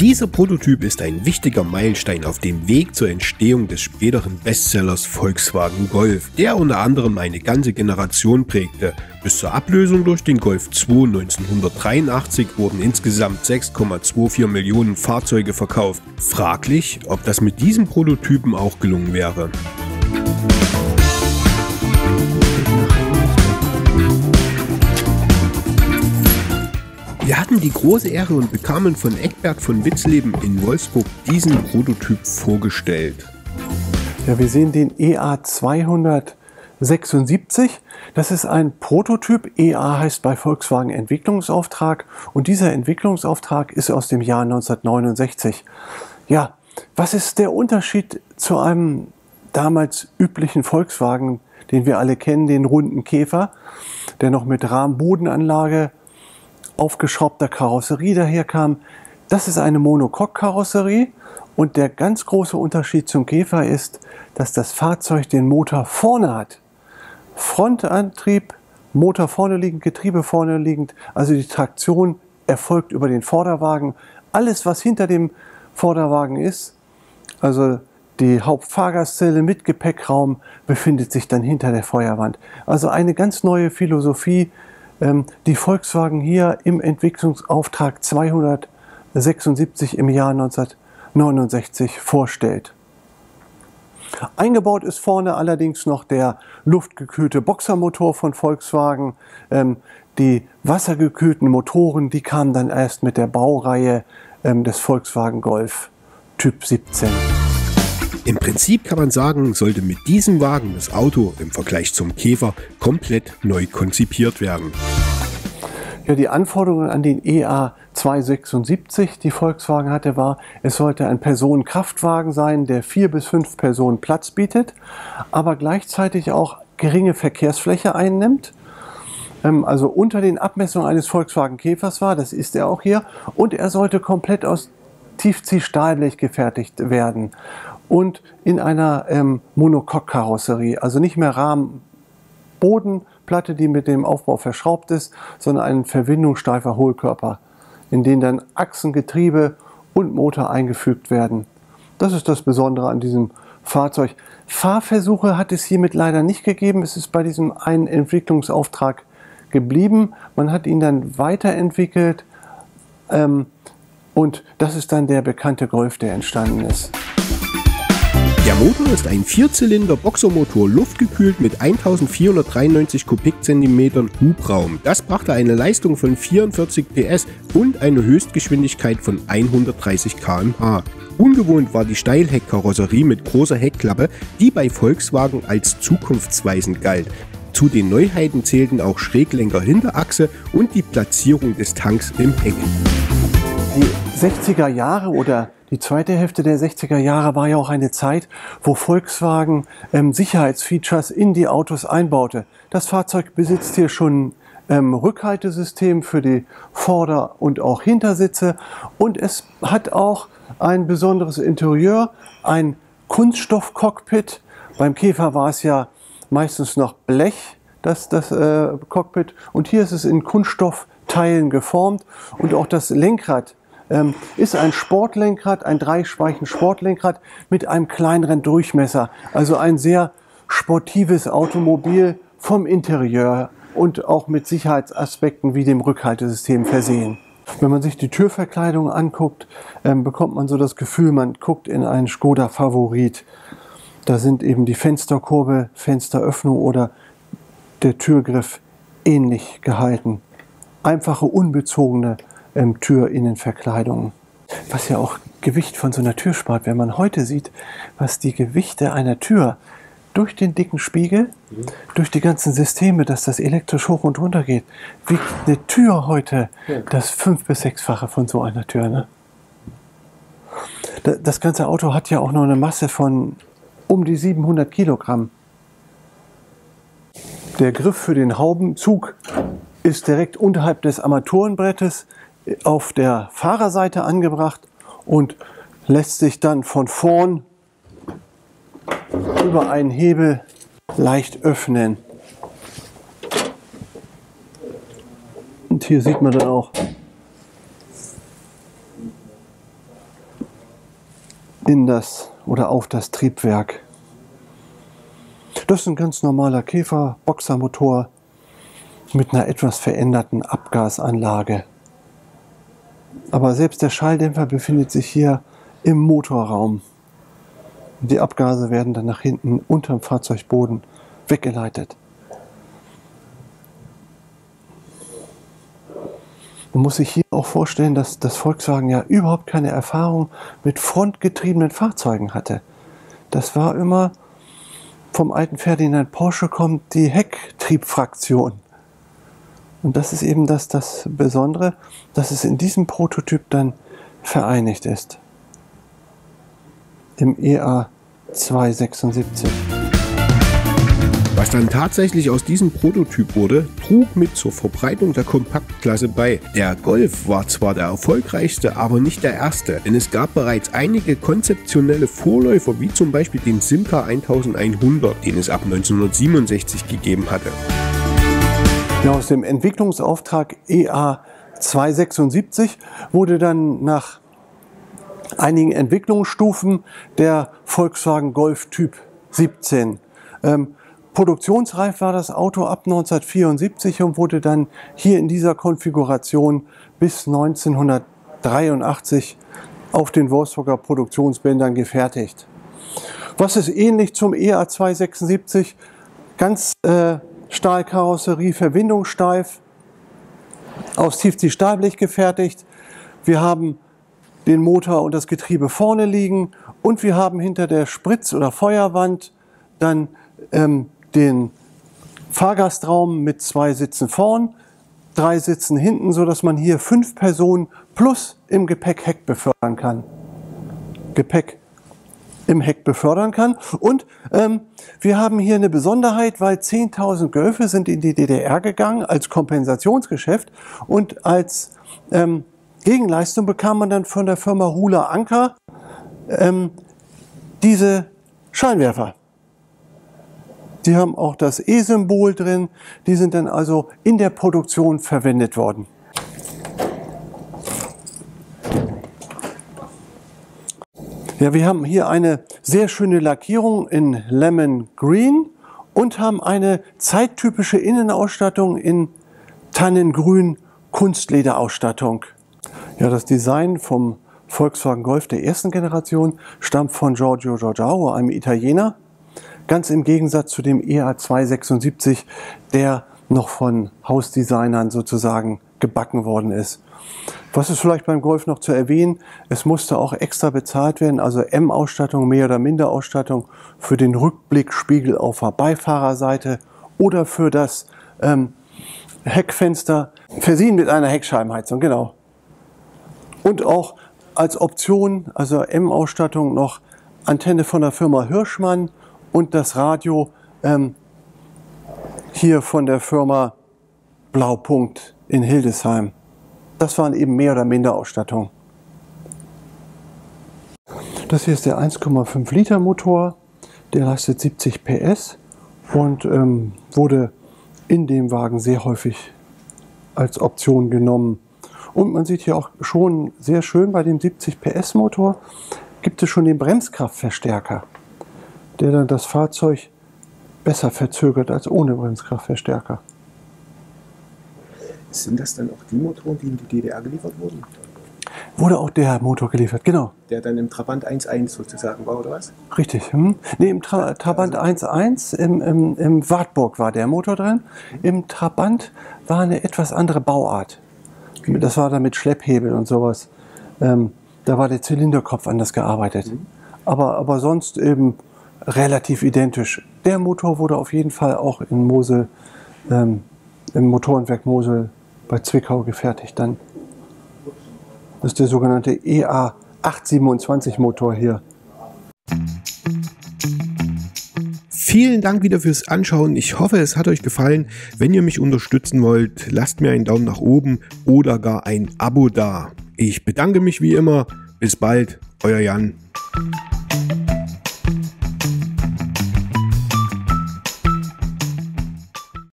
Dieser Prototyp ist ein wichtiger Meilenstein auf dem Weg zur Entstehung des späteren Bestsellers Volkswagen Golf, der unter anderem eine ganze Generation prägte. Bis zur Ablösung durch den Golf 2 1983 wurden insgesamt 6,24 Millionen Fahrzeuge verkauft. Fraglich, ob das mit diesem Prototypen auch gelungen wäre. Wir hatten die große Ehre und bekamen von Eckbert von Witzleben in Wolfsburg diesen Prototyp vorgestellt. Ja, wir sehen den EA 276. Das ist ein Prototyp. EA heißt bei Volkswagen Entwicklungsauftrag und dieser Entwicklungsauftrag ist aus dem Jahr 1969. Ja, was ist der Unterschied zu einem damals üblichen Volkswagen, den wir alle kennen, den runden Käfer, der noch mit Rahmenbodenanlage, aufgeschraubter Karosserie daherkam? Das ist eine Monocoque-Karosserie und der ganz große Unterschied zum Käfer ist, dass das Fahrzeug den Motor vorne hat. Frontantrieb, Motor vorne liegend, Getriebe vorne liegend, also die Traktion erfolgt über den Vorderwagen. Alles, was hinter dem Vorderwagen ist, also die Hauptfahrgastzelle mit Gepäckraum, befindet sich dann hinter der Feuerwand. Also eine ganz neue Philosophie, die Volkswagen hier im Entwicklungsauftrag 276 im Jahr 1969 vorstellt. Eingebaut ist vorne allerdings noch der luftgekühlte Boxermotor von Volkswagen. Die wassergekühlten Motoren, die kamen dann erst mit der Baureihe des Volkswagen Golf Typ 17. Im Prinzip kann man sagen, sollte mit diesem Wagen das Auto im Vergleich zum Käfer komplett neu konzipiert werden. Ja, die Anforderungen an den EA 276, die Volkswagen hatte, war, es sollte ein Personenkraftwagen sein, der 4 bis 5 Personen Platz bietet, aber gleichzeitig auch geringe Verkehrsfläche einnimmt. Also unter den Abmessungen eines Volkswagen Käfers war, das ist er auch hier, und er sollte komplett aus Tiefziehstahlblech gefertigt werden und in einer Monocoque-Karosserie, also nicht mehr Rahmenbodenplatte, die mit dem Aufbau verschraubt ist, sondern ein verwindungssteifer Hohlkörper, in den dann Achsen, Getriebe und Motor eingefügt werden. Das ist das Besondere an diesem Fahrzeug. Fahrversuche hat es hiermit leider nicht gegeben. Es ist bei diesem einen Entwicklungsauftrag geblieben. Man hat ihn dann weiterentwickelt und das ist dann der bekannte Golf, der entstanden ist. Der Motor ist ein 4-Zylinder-Boxermotor, luftgekühlt mit 1493 Kubikzentimetern Hubraum. Das brachte eine Leistung von 44 PS und eine Höchstgeschwindigkeit von 130 km/h. Ungewohnt war die Steilheckkarosserie mit großer Heckklappe, die bei Volkswagen als zukunftsweisend galt. Zu den Neuheiten zählten auch Schräglenker-Hinterachse und die Platzierung des Tanks im Heck. Die 60er Jahre oder die zweite Hälfte der 60er Jahre war ja auch eine Zeit, wo Volkswagen Sicherheitsfeatures in die Autos einbaute. Das Fahrzeug besitzt hier schon Rückhaltesystem für die Vorder- und auch Hintersitze und es hat auch ein besonderes Interieur, ein Kunststoffcockpit. Beim Käfer war es ja meistens noch Blech, das Cockpit, und hier ist es in Kunststoffteilen geformt und auch das Lenkrad ist ein Sportlenkrad, ein 3-Speichen-Sportlenkrad mit einem kleineren Durchmesser. Also ein sehr sportives Automobil vom Interieur und auch mit Sicherheitsaspekten wie dem Rückhaltesystem versehen. Wenn man sich die Türverkleidung anguckt, bekommt man so das Gefühl, man guckt in einen Skoda Favorit. Da sind eben die Fensterkurve, Fensteröffnung oder der Türgriff ähnlich gehalten. Einfache, unbezogene Türinnenverkleidung. Was ja auch Gewicht von so einer Tür spart, wenn man heute sieht, was die Gewichte einer Tür durch den dicken Spiegel, durch die ganzen Systeme, dass das elektrisch hoch und runter geht, wiegt eine Tür heute das 5- bis 6-fache von so einer Tür. Ne? Das ganze Auto hat ja auch noch eine Masse von um die 700 Kilogramm. Der Griff für den Haubenzug ist direkt unterhalb des Armaturenbrettes auf der Fahrerseite angebracht und lässt sich dann von vorn über einen Hebel leicht öffnen. Und hier sieht man dann auch, in das oder auf das Triebwerk. Das ist ein ganz normaler Käfer, Boxermotor mit einer etwas veränderten Abgasanlage. Aber selbst der Schalldämpfer befindet sich hier im Motorraum. Die Abgase werden dann nach hinten unterm Fahrzeugboden weggeleitet. Man muss sich hier auch vorstellen, dass das Volkswagen ja überhaupt keine Erfahrung mit frontgetriebenen Fahrzeugen hatte. Das war immer vom alten Ferdinand Porsche kommt die Hecktriebfraktion. Und das ist eben das Besondere, dass es in diesem Prototyp dann vereinigt ist. Im EA 276. Was dann tatsächlich aus diesem Prototyp wurde, trug mit zur Verbreitung der Kompaktklasse bei. Der Golf war zwar der erfolgreichste, aber nicht der erste, denn es gab bereits einige konzeptionelle Vorläufer, wie zum Beispiel den Simca 1100, den es ab 1967 gegeben hatte. Ja, aus dem Entwicklungsauftrag EA 276 wurde dann nach einigen Entwicklungsstufen der Volkswagen Golf Typ 17. Produktionsreif war das Auto ab 1974 und wurde dann hier in dieser Konfiguration bis 1983 auf den Wolfsburger Produktionsbändern gefertigt. Was ist ähnlich zum EA 276? Ganz Stahlkarosserie, verwindungssteif, aus Tiefziehstahlblech gefertigt. Wir haben den Motor und das Getriebe vorne liegen und wir haben hinter der Spritz- oder Feuerwand dann den Fahrgastraum mit 2 Sitzen vorn, 3 Sitzen hinten, sodass man hier 5 Personen plus im Gepäck Heck befördern kann. Und wir haben hier eine Besonderheit, weil 10.000 Golfe sind in die DDR gegangen als Kompensationsgeschäft und als Gegenleistung bekam man dann von der Firma Hula Anker diese Scheinwerfer. Die haben auch das E-Symbol drin, die sind dann also in der Produktion verwendet worden. Ja, wir haben hier eine sehr schöne Lackierung in Lemon Green und haben eine zeittypische Innenausstattung in Tannengrün Kunstlederausstattung. Ja, das Design vom Volkswagen Golf der ersten Generation stammt von Giorgio Giugiaro, einem Italiener. Ganz im Gegensatz zu dem EA 276, der noch von Hausdesignern sozusagen gebacken worden ist. Was ist vielleicht beim Golf noch zu erwähnen? Es musste auch extra bezahlt werden, also M-Ausstattung, Mehr- oder Minderausstattung für den Rückblickspiegel auf der Beifahrerseite oder für das Heckfenster, versehen mit einer Heckscheibenheizung, genau. Und auch als Option, also M-Ausstattung, noch Antenne von der Firma Hirschmann und das Radio hier von der Firma Blaupunkt in Hildesheim. Das waren eben Mehr- oder Minderausstattung. Das hier ist der 1,5 Liter Motor, der leistet 70 PS und wurde in dem Wagen sehr häufig als Option genommen. Und man sieht hier auch schon sehr schön bei dem 70 PS Motor gibt es schon den Bremskraftverstärker, der dann das Fahrzeug besser verzögert als ohne Bremskraftverstärker. Sind das dann auch die Motoren, die in die DDR geliefert wurden? Wurde auch der Motor geliefert, genau. Der dann im Trabant 1.1 sozusagen war, oder was? Richtig. Hm. Ne, im Trabant 1.1, im Wartburg war der Motor drin. Im Trabant war eine etwas andere Bauart. Okay. Das war dann mit Schlepphebel und sowas. Da war der Zylinderkopf anders gearbeitet. Mhm. Aber sonst eben relativ identisch. Der Motor wurde auf jeden Fall auch in Mosel, im Motorenwerk Mosel bei Zwickau gefertigt dann. Das ist der sogenannte EA 827 Motor hier. Vielen Dank wieder fürs Anschauen. Ich hoffe, es hat euch gefallen. Wenn ihr mich unterstützen wollt, lasst mir einen Daumen nach oben oder gar ein Abo da. Ich bedanke mich wie immer. Bis bald, euer Jan.